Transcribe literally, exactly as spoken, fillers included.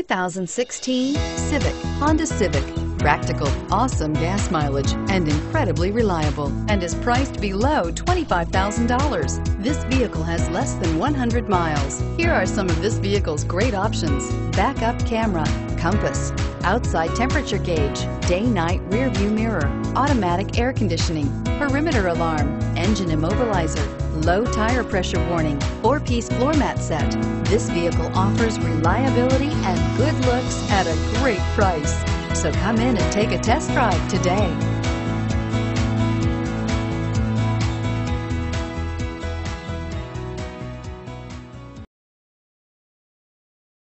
two thousand sixteen Civic, Honda Civic. Practical, awesome gas mileage, and incredibly reliable, and is priced below twenty-five thousand dollars. This vehicle has less than one hundred miles. Here are some of this vehicle's great options: backup camera, compass, outside temperature gauge, day-night rearview mirror, automatic air conditioning, perimeter alarm, engine immobilizer, low tire pressure warning, four-piece floor mat set. This vehicle offers reliability and good looks at a great price. So come in and take a test drive today.